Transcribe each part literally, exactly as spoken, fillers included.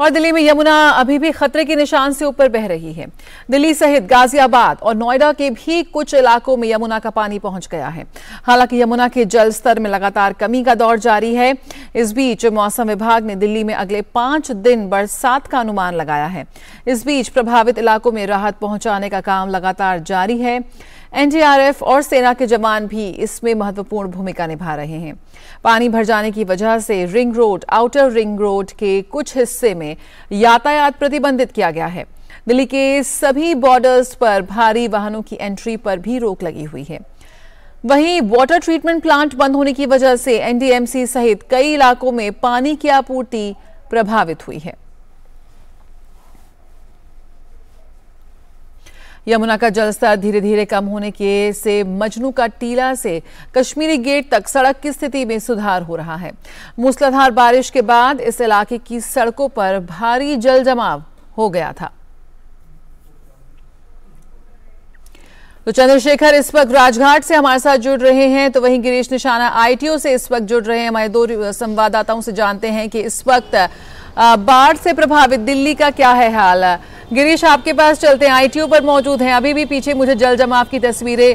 और दिल्ली में यमुना अभी भी खतरे के निशान से ऊपर बह रही है। दिल्ली सहित गाजियाबाद और नोएडा के भी कुछ इलाकों में यमुना का पानी पहुंच गया है। हालांकि यमुना के जल स्तर में लगातार कमी का दौर जारी है। इस बीच मौसम विभाग ने दिल्ली में अगले पांच दिन बरसात का अनुमान लगाया है। इस बीच प्रभावित इलाकों में राहत पहुंचाने का काम लगातार जारी है। एन डी आर एफ और सेना के जवान भी इसमें महत्वपूर्ण भूमिका निभा रहे हैं। पानी भर जाने की वजह से ring road, outer ring road के कुछ हिस्से में यातायात प्रतिबंधित किया गया है। दिल्ली के सभी बॉर्डर्स पर भारी वाहनों की एंट्री पर भी रोक लगी हुई है। वहीं वाटर ट्रीटमेंट प्लांट बंद होने की वजह से एन डी एम सी सहित कई इलाकों में पानी की आपूर्ति प्रभावित हुई है। यमुना का जलस्तर धीरे धीरे कम होने के से मजनू का टीला से कश्मीरी गेट तक सड़क की स्थिति में सुधार हो रहा है। मूसलाधार बारिश के बाद इस इलाके की सड़कों पर भारी जल जमाव हो गया था। तो चंद्रशेखर इस वक्त राजघाट से हमारे साथ जुड़ रहे हैं, तो वहीं गिरीश निशाना आई टी ओ से इस वक्त जुड़ रहे हैं। हमारे दो संवाददाताओं से जानते हैं कि इस वक्त बाढ़ से प्रभावित दिल्ली का क्या है हाल। गिरीश, आपके पास चलते हैं, आई टी ओ पर मौजूद हैं। अभी भी पीछे मुझे जल जमाव की तस्वीरें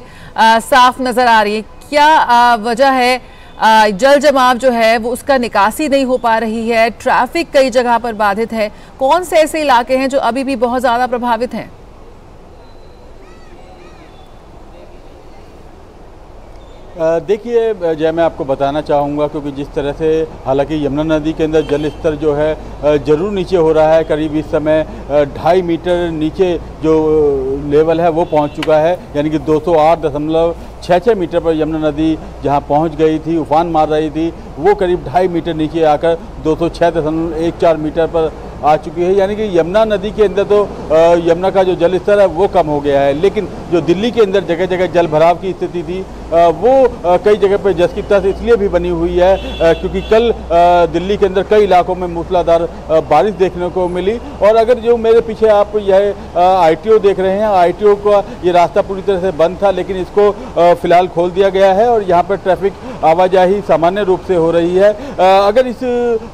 साफ नजर आ रही है। क्या वजह है आ, जल जमाव जो है वो उसका निकासी नहीं हो पा रही है, ट्रैफिक कई जगह पर बाधित है। कौन से ऐसे इलाके हैं जो अभी भी बहुत ज़्यादा प्रभावित हैं? देखिए जय, मैं आपको बताना चाहूँगा क्योंकि जिस तरह से हालांकि यमुना नदी के अंदर जल स्तर जो है ज़रूर नीचे हो रहा है, करीब इस समय ढाई मीटर नीचे जो लेवल है वो पहुँच चुका है, यानी कि दो सौ आठ दशमलव छः छः मीटर पर यमुना नदी जहाँ पहुँच गई थी, उफान मार रही थी, वो करीब ढाई मीटर नीचे आकर दो सौ छः दशमलव एक चार मीटर पर आ चुकी है। यानी कि यमुना नदी के अंदर तो यमुना का जो जल स्तर है वो कम हो गया है, लेकिन जो दिल्ली के अंदर जगह जगह जल भराव की स्थिति थी वो कई जगह पर जस की तस इसलिए भी बनी हुई है क्योंकि कल दिल्ली के अंदर कई इलाकों में मूसलाधार बारिश देखने को मिली। और अगर जो मेरे पीछे आप यह आई टी ओ देख रहे हैं, आई टी ओ का ये रास्ता पूरी तरह से बंद था, लेकिन इसको फिलहाल खोल दिया गया है और यहाँ पर ट्रैफिक आवाजाही सामान्य रूप से हो रही है। अगर इस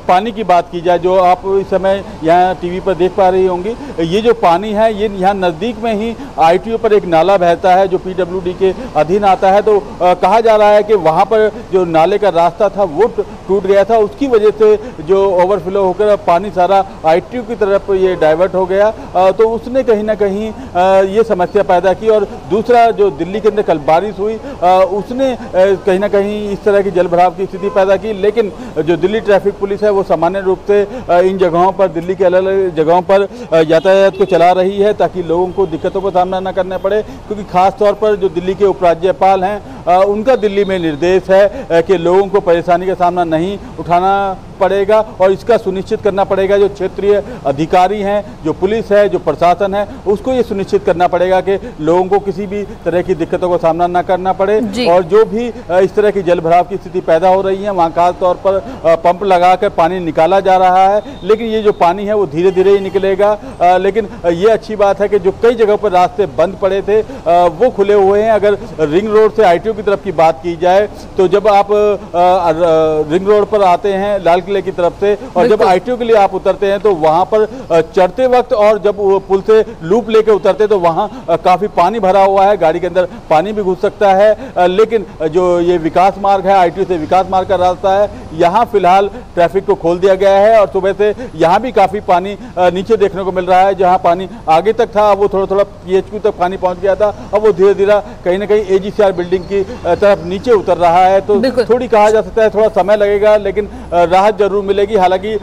पानी की बात की जाए जो आप इस समय यहाँ टी वी पर देख पा रही होंगी, ये जो पानी है ये यहाँ नज़दीक में ही आई टी ओ पर एक नाला बहता है जो पी डब्ल्यू डी के अधीन आता है, तो आ, कहा जा रहा है कि वहाँ पर जो नाले का रास्ता था वो टूट गया था, उसकी वजह से जो ओवरफ्लो होकर पानी सारा आई टी ओ की तरफ ये डाइवर्ट हो गया, आ, तो उसने कहीं ना कहीं आ, ये समस्या पैदा की। और दूसरा जो दिल्ली के अंदर कल बारिश हुई आ, उसने आ, कहीं ना कहीं इस तरह की जलभराव की स्थिति पैदा की, लेकिन जो दिल्ली ट्रैफिक पुलिस है वो सामान्य रूप से इन जगहों पर, दिल्ली के अलग अलग जगहों पर यातायात को चला रही है ताकि लोगों को दिक्कतों का सामना न करना पड़े, क्योंकि खासतौर पर जो दिल्ली के उपराज्यपाल हैं उनका दिल्ली में निर्देश है कि लोगों को परेशानी का सामना नहीं उठाना पड़ेगा और इसका सुनिश्चित करना पड़ेगा। जो क्षेत्रीय अधिकारी हैं, जो पुलिस है, जो प्रशासन है, उसको ये सुनिश्चित करना पड़ेगा कि लोगों को किसी भी तरह की दिक्कतों का सामना न करना पड़े। और जो भी इस तरह की जल भराव की स्थिति पैदा हो रही है वहाँ खासतौर पर पंप लगाकर पानी निकाला जा रहा है, लेकिन ये जो पानी है वो धीरे धीरे ही निकलेगा। आ, लेकिन ये अच्छी बात है कि जो कई जगह पर रास्ते बंद पड़े थे आ, वो खुले हुए हैं। अगर रिंग रोड से आई टी ओ की तरफ की बात की जाए तो जब आप आ, आ, रिंग रोड पर आते हैं लाल किले की तरफ से और जब आई टी ओ के लिए आप उतरते हैं तो वहाँ पर चढ़ते वक्त और जब पुल से लूप लेके उतरते हैं तो वहाँ काफ़ी पानी भरा हुआ है, गाड़ी के अंदर पानी भी घुस सकता है। आ, लेकिन जो ये विकास मार्ग है, आई टी ओ से विकास मार्ग का रास्ता है, यहाँ फिलहाल ट्रैफिक को खोल दिया गया है और सुबह से यहाँ भी काफ़ी पानी नीचे देखने को मिल रहा है। जहाँ पानी आगे तक था वो थोड़ा थोड़ा पी एच क्यू तक पानी पहुँच गया था, अब वो धीरे धीरे कहीं ना कहीं ए जी सी आर बिल्डिंग की तरफ नीचे उतर रहा है। तो थोड़ी कहा जा सकता है थोड़ा समय लगेगा लेकिन राहत जरूर मिलेगी। हालांकि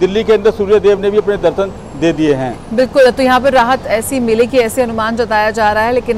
दिल्ली के अंदर सूर्यदेव ने भी अपने दर्शन दे दिए हैं। बिल्कुल, तो यहाँ पर राहत ऐसी मिलेगी ऐसे अनुमान जताया जा रहा है। लेकिन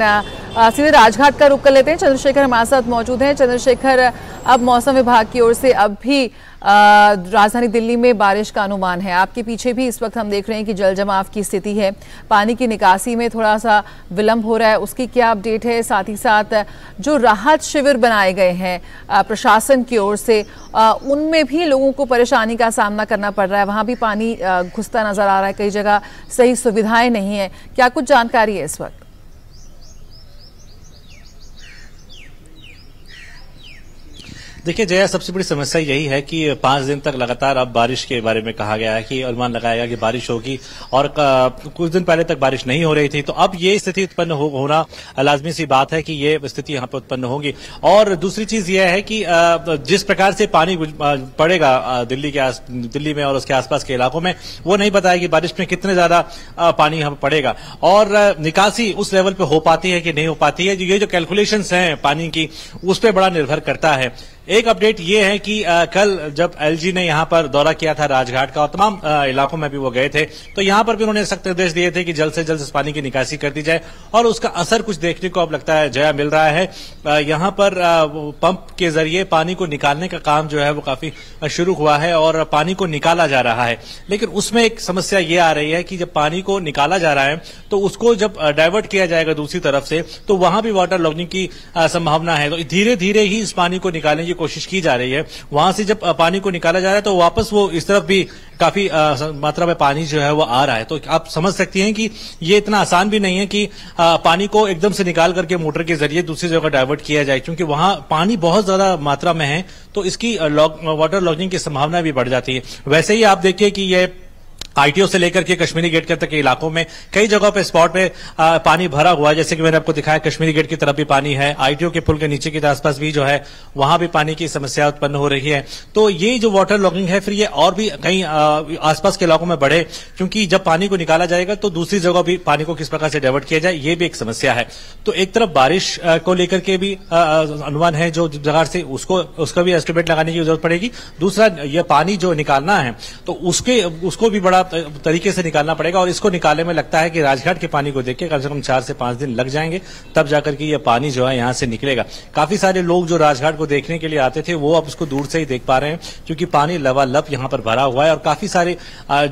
सीधे राजघाट का रुख कर लेते हैं, चंद्रशेखर हमारे साथ मौजूद हैं। चंद्रशेखर, अब मौसम विभाग की ओर से अब भी राजधानी दिल्ली में बारिश का अनुमान है, आपके पीछे भी इस वक्त हम देख रहे हैं कि जल जमाव की स्थिति है, पानी की निकासी में थोड़ा सा विलंब हो रहा है, उसकी क्या अपडेट है? साथ ही साथ जो राहत शिविर बनाए गए हैं प्रशासन की ओर से उनमें भी लोगों को परेशानी का सामना करना पड़ रहा है, वहाँ भी पानी घुसता नजर आ रहा है, कई जगह सही सुविधाएं नहीं है। क्या कुछ जानकारी है इस वक्त? देखिए जया, सबसे बड़ी समस्या यही है कि पाँच दिन तक लगातार अब बारिश के बारे में कहा गया है कि अनुमान लगाया गया कि बारिश होगी और कुछ दिन पहले तक बारिश नहीं हो रही थी। तो अब ये स्थिति उत्पन्न हो, होना लाजमी सी बात है कि ये स्थिति यहाँ पर उत्पन्न होगी। और दूसरी चीज यह है कि जिस प्रकार से पानी पड़ेगा दिल्ली के दिल्ली में और उसके आसपास के इलाकों में, वो नहीं बताया कि बारिश में कितने ज्यादा पानी यहाँ पड़ेगा और निकासी उस लेवल पर हो पाती है कि नहीं हो पाती है। ये जो कैलकुलेशंस हैं पानी की, उस पर बड़ा निर्भर करता है। एक अपडेट ये है कि आ, कल जब एलजी ने यहाँ पर दौरा किया था राजघाट का और तमाम आ, इलाकों में भी वो गए थे, तो यहाँ पर भी उन्होंने सख्त निर्देश दिए थे कि जल्द से जल्द इस पानी की निकासी कर दी जाए और उसका असर कुछ देखने को अब लगता है जया मिल रहा है। आ, यहाँ पर आ, पंप के जरिए पानी को निकालने का काम जो है वो काफी शुरू हुआ है और पानी को निकाला जा रहा है। लेकिन उसमें एक समस्या ये आ रही है कि जब पानी को निकाला जा रहा है तो उसको जब डाइवर्ट किया जाएगा दूसरी तरफ से, तो वहां भी वाटर लॉगिंग की संभावना है। तो धीरे धीरे ही इस पानी को निकालने कोशिश की जा रही है। वहां से जब पानी को निकाला जा रहा है तो वापस वो इस तरफ भी काफी मात्रा में पानी जो है वो आ रहा है। तो आप समझ सकती हैं कि ये इतना आसान भी नहीं है कि आ, पानी को एकदम से निकाल करके मोटर के जरिए दूसरी जगह डाइवर्ट किया जाए, क्योंकि वहां पानी बहुत ज्यादा मात्रा में है तो इसकी लॉग, वाटर लॉगिंग की संभावना भी बढ़ जाती है। वैसे ही आप देखिए कि यह आईटीओ से लेकर के कश्मीरी गेट के तक के इलाकों में कई जगहों पे स्पॉट पे आ, पानी भरा हुआ है, जैसे कि मैंने आपको दिखाया। कश्मीरी गेट की तरफ भी पानी है, आईटीओ के पुल के नीचे के आसपास भी जो है वहां भी पानी की समस्या उत्पन्न हो रही है। तो ये जो वाटर लॉगिंग है फिर ये और भी कई आसपास के इलाकों में बढ़े, क्योंकि जब पानी को निकाला जाएगा तो दूसरी जगह भी पानी को किस प्रकार से डाइवर्ट किया जाए, ये भी एक समस्या है। तो एक तरफ बारिश को लेकर के भी अनुमान है जो जगह से उसको उसका भी एस्टिमेट लगाने की जरूरत पड़ेगी। दूसरा यह पानी जो निकालना है तो उसके उसको भी बड़ा तरीके से निकालना पड़ेगा और इसको निकालने में लगता है कि राजघाट के पानी को देख के कम से कम चार से पांच दिन लग जाएंगे, तब जाकर के ये पानी जो है यहाँ से निकलेगा। काफी सारे लोग जो राजघाट को देखने के लिए आते थे वो अब उसको दूर से ही देख पा रहे हैं, क्योंकि पानी लबालब यहाँ पर भरा हुआ है और काफी सारी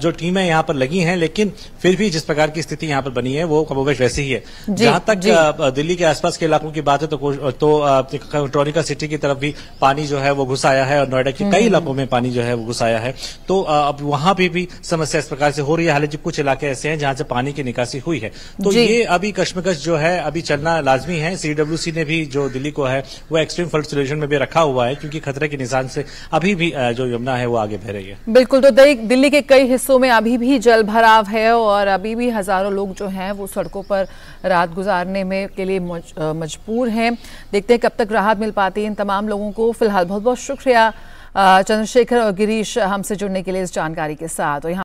जो टीमें यहाँ पर लगी हैं। लेकिन फिर भी जिस प्रकार की स्थिति यहाँ पर बनी है वो कमोबेश वैसी ही है। जहाँ तक दिल्ली के आसपास के इलाकों की बात है तो ट्रॉनिका सिटी की तरफ भी पानी जो है वो घुस आया है और नोएडा के कई इलाकों में पानी जो है वो घुस आया है। तो अब वहां पर भी समस्या इस प्रकार से हो रही है। हालांकि कुछ इलाके ऐसे हैं जहां से पानी की निकासी हुई है। तो ये अभी कश्मकश जो है अभी चलना लाजमी है। सीडब्ल्यूसी ने भी जो दिल्ली को है वो एक्सट्रीम फ्लड सिचुएशन में भी रखा हुआ है, क्योंकि खतरे के निशान से अभी भी जो यमुना है वो आगे बह रही है। बिल्कुल, तो दिल्ली के कई हिस्सों में अभी भी जल भराव है और अभी भी हजारों लोग जो है वो सड़कों पर रात गुजारने में के लिए मजबूर है। देखते हैं कब तक राहत मिल पाती है इन तमाम लोगों को। फिलहाल बहुत बहुत शुक्रिया चंद्रशेखर और गिरीश हमसे जुड़ने के लिए इस जानकारी के साथ।